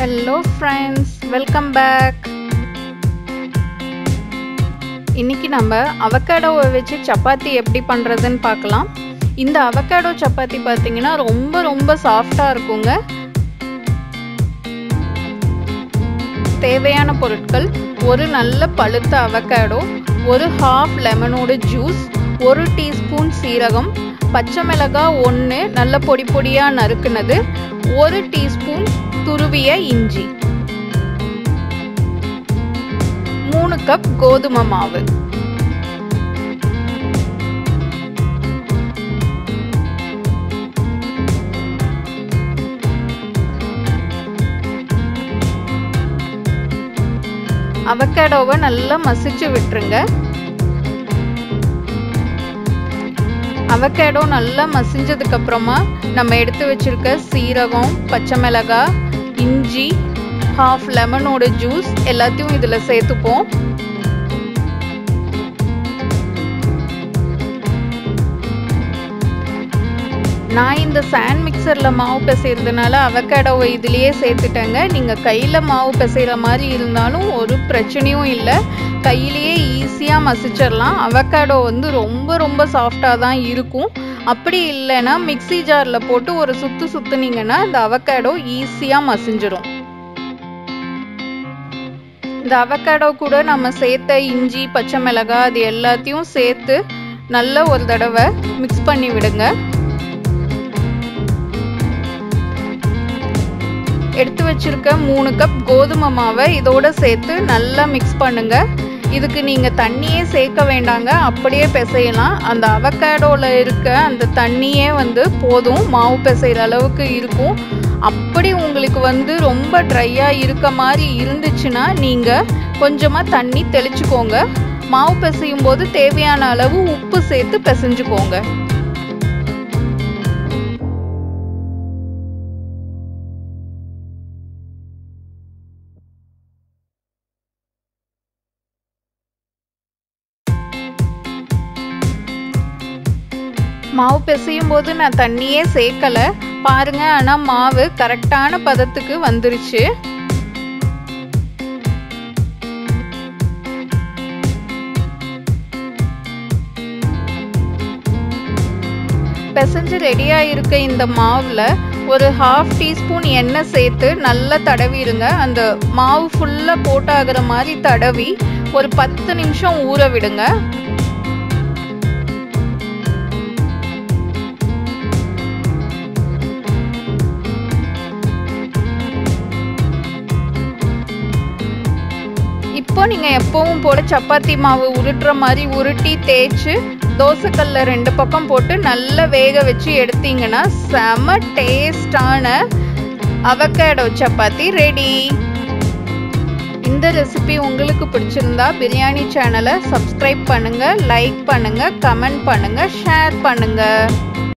Hello friends welcome back इनकी नाम avocado वच्चु चपाती एप्पड़ी पण्णरदुन्नु पार्कलाम। इंदा अवकाडो चपाती पार्त्तींगना रोम्ब रोम्ब सॉफ्टा इरुक्कुंग। தேவையான பொருட்கள் ஒரு நல்ல பழுத்த அவகாடோ, ஒரு ஹாஃப் லெமனோட ஜூஸ், ஒரு டீஸ்பூன் சீரகம், பச்சை மிளகாய் ஒன்னு நல்ல பொடிபொடியா நறுக்குனது, ஒரு டீஸ்பூன் துருவிய இஞ்சி, 3 கப் கோதுமை மாவு। அவகாடோவை நல்லா மசிச்சு விட்டுருங்க। அவகாடோ நல்லா மசிஞ்சதுக்கு அப்புறமா நம்ம எடுத்து வச்சிருக்க சீரகம், பச்சை மிளகாய், இஞ்சி, ஹாஃப் லெமனோட ஜூஸ் எல்லாத்தையும் இதுல சேர்த்துப்போம்। நான் இந்த சாண்ட் மிக்சர்ல மாவு பிசைறதுனால அவகாடோவை இதுலயே சேர்த்துட்டேங்க। நீங்க கையில மாவு பிசைற மாதிரி இருந்தாலும் ஒரு பிரச்சனையும் இல்ல, கையிலேயே ஈஸியா மசிச்சிரலாம்। அவகாடோ வந்து ரொம்ப ரொம்ப சாஃப்ட்டா தான் இருக்கும்। அப்படி இல்லனா மிக்ஸி ஜார்ல போட்டு ஒரு சுத்து சுத்துனீங்கனா இந்த அவகாடோ ஈஸியா மசிஞ்சிரும்। இந்த அவகாடோ கூட நம்ம சேர்த்த இஞ்சி, பச்சை மிளகாய் இது எல்லாத்தையும் சேர்த்து நல்ல ஒரு தடவை மிக்ஸ் பண்ணி விடுங்க। எடுத்து வச்சிருக்க 3 கப் கோதுமை மாவை இதோட சேர்த்து நல்லா மிக்ஸ் பண்ணுங்க। இதுக்கு நீங்க தண்ணியே சேர்க்க வேண்டாங்க, அப்படியே பிசையலாம்। அந்த அவகாடோல இருக்க அந்த தண்ணியே வந்து போதும், மாவு பிசைற அளவுக்கு இருக்கும்। அப்படி உங்களுக்கு வந்து ரொம்ப ட்ரையா இருக்க மாதிரி இருந்துச்சுன்னா நீங்க கொஞ்சமா தண்ணி தெளிச்சுக்கோங்க। மாவு பிசையும் போது தேவையான அளவு உப்பு சேர்த்து பிசைஞ்சுக்கோங்க। மாவு பிசையும் போது நான் தண்ணியே சேர்க்கல பாருங்க, ஆனா மாவு கரெக்டான பதத்துக்கு வந்துருச்சு। பிசைஞ்சு ரெடியா இருக்க இந்த மாவுல ஒரு ஹாஃப் டீஸ்பூன் எண்ணெய் சேர்த்து நல்லா தடவிடுங்க। அந்த மாவு ஃபுல்லா போட்டாகிற மாதிரி தடவி ஒரு 10 நிமிஷம் ஊற விடுங்க। இப்போ நீங்க எப்பவும் போல சப்பாத்தி மாவு உருட்டுற மாதிரி உருட்டி தேய்ச்சு தோசைக்கல்ல 2 பக்கம் போட்டு நல்லா வேக வச்சு எடுத்தீங்கன்னா செம டேஸ்டான அவகாடோ சப்பாத்தி ரெடி। இந்த ரெசிபி உங்களுக்கு பிடிச்சிருந்தா பிரியாணி சேனலை சப்ஸ்கிரைப் பண்ணுங்க, லைக் பண்ணுங்க, கமெண்ட் பண்ணுங்க, ஷேர் பண்ணுங்க।